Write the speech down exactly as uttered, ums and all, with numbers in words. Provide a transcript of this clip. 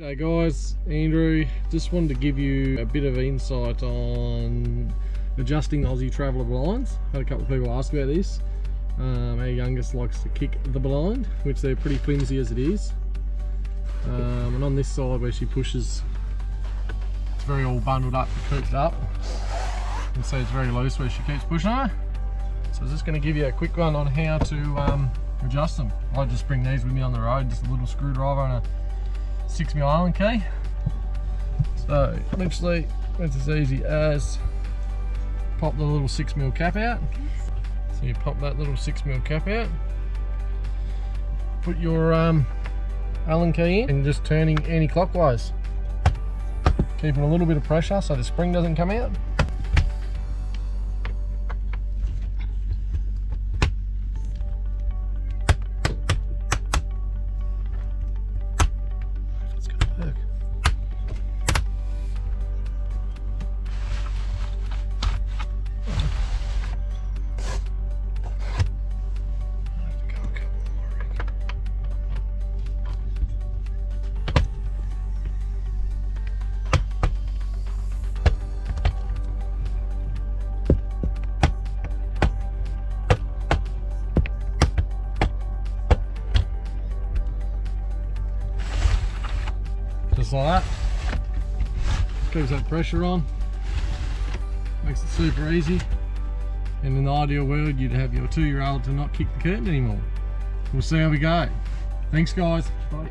G'day guys, Andrew. Just wanted to give you a bit of insight on adjusting Aussie Traveller blinds. Had a couple of people ask about this. Um, our youngest likes to kick the blind, which they're pretty flimsy as it is. Um, and on this side where she pushes, it's very all bundled up and cooped up. And so it's very loose where she keeps pushing her. So I was just going to give you a quick one on how to um, adjust them. I just bring these with me on the road, just a little screwdriver and a six mil Allen key. So literally it's as easy as pop the little six mil cap out. So you pop that little six mil cap out, put your um, Allen key in and just turning anti-clockwise, keeping a little bit of pressure so the spring doesn't come out. Just like that, keeps that pressure on, makes it super easy. And in the ideal world, you'd have your two year old to not kick the curtain anymore. We'll see how we go. Thanks guys. Bye.